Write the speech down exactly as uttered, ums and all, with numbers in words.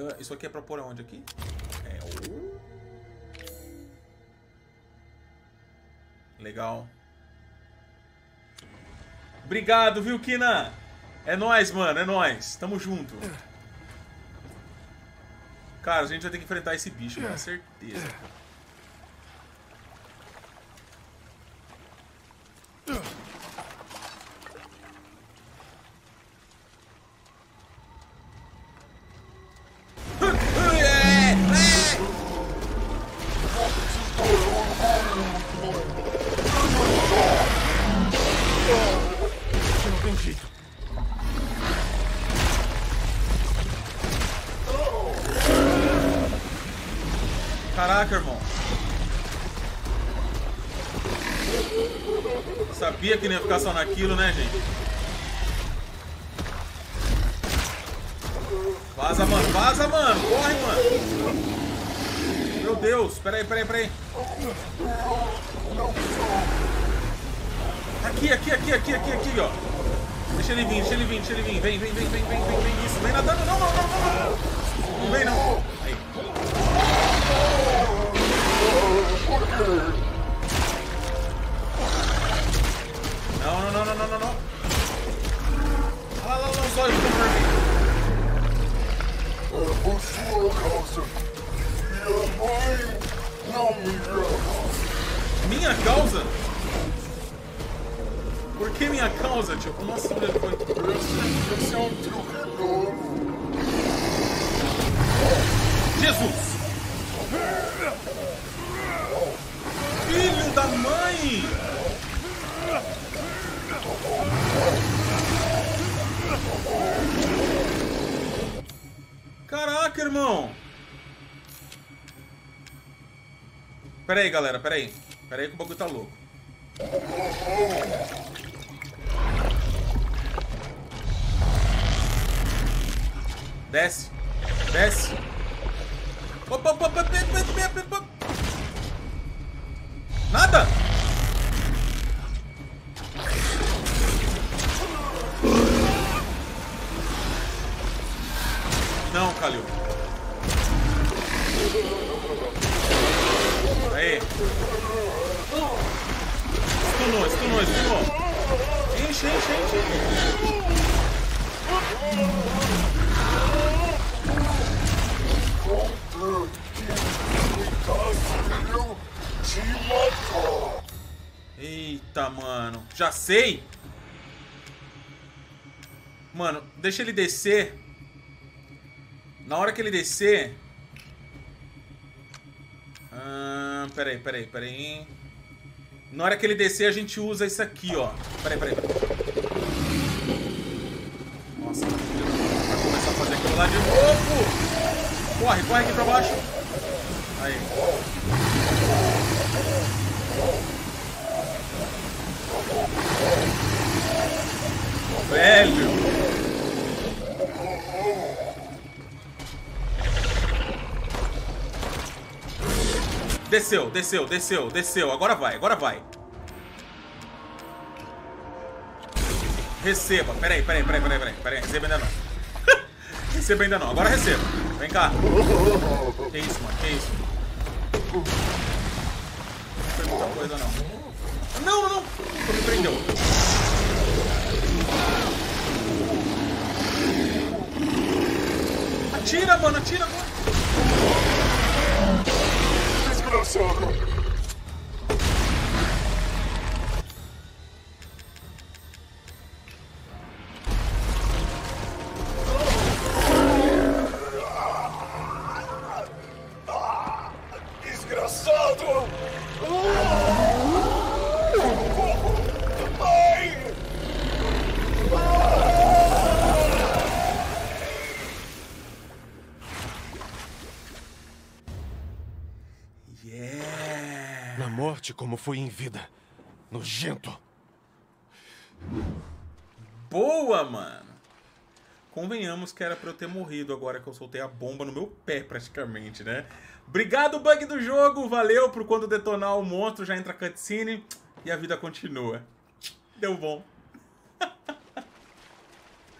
Uh, isso aqui é pra pôr aonde aqui? É o... Legal. Obrigado, viu, Kina? É nóis, mano, é nóis. Tamo junto. Cara, a gente vai ter que enfrentar esse bicho, com certeza. Caraca, irmão. Sabia que não ia ficar só naquilo, né, gente? Vaza, mano. Vaza, mano. Corre, mano. Meu Deus. Espera aí, espera aí, espera aí. Aqui, aqui, aqui, aqui, aqui, aqui, ó. Deixa ele vir, deixa ele vir, deixa ele vir. Vem, vem, vem, vem, vem, vem, vem. Isso. Vem nadando. Não, não, não, não, não. Não vem, não. Aí. Não, não, não, não, não, não, não. Olha lá, lá, lá, os olhos estão dormindo. É por sua causa. Minha mãe não me ama. Minha causa? Por que minha causa, tio? Como assim depois? Esse é um truque novo. Jesus! Filho da mãe! Caraca, irmão! Pera aí, galera, pera aí. Pera aí que o bagulho tá louco. Desce, desce. Opa, opa, opa, opa, opa. Nada! Não, Calil. Aí. Estunou, estunou, estunou. Enche, enche, enche. Eita, mano. Já sei. Mano, deixa ele descer. Na hora que ele descer... Ah, peraí, peraí, peraí. Na hora que ele descer, a gente usa isso aqui, ó. Peraí, peraí, peraí. Nossa, vai começar a fazer aquilo lá de novo. Corre, corre aqui pra baixo. Aí. Velho! Desceu, desceu, desceu, desceu. Agora vai, agora vai. Receba. Peraí, peraí, peraí, peraí, peraí. peraí. Receba ainda não. Receba ainda não. Agora receba. Vem cá. Que isso, mano? Que isso? Não foi muita coisa, não. Não, não, não. Não me prendeu. Atira, mano, atira agora. Desgraçado. Desgraçado. Mãe. Yeah. Na morte, como fui em vida. Nojento. Boa, mano. Convenhamos que era pra eu ter morrido agora que eu soltei a bomba no meu pé, praticamente, né? Obrigado, bug do jogo. Valeu por quando detonar o monstro. Já entra a cutscene e a vida continua. Deu bom.